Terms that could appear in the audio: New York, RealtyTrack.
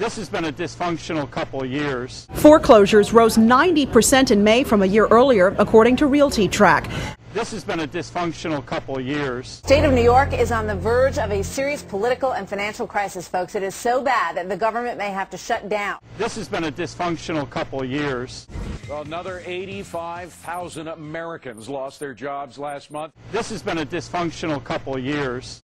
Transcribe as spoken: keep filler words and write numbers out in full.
This has been a dysfunctional couple of years. Foreclosures rose ninety percent in May from a year earlier, according to RealtyTrack. This has been a dysfunctional couple of years. State of New York is on the verge of a serious political and financial crisis, folks. It is so bad that the government may have to shut down. This has been a dysfunctional couple of years. Well, another eighty-five thousand Americans lost their jobs last month. This has been a dysfunctional couple of years.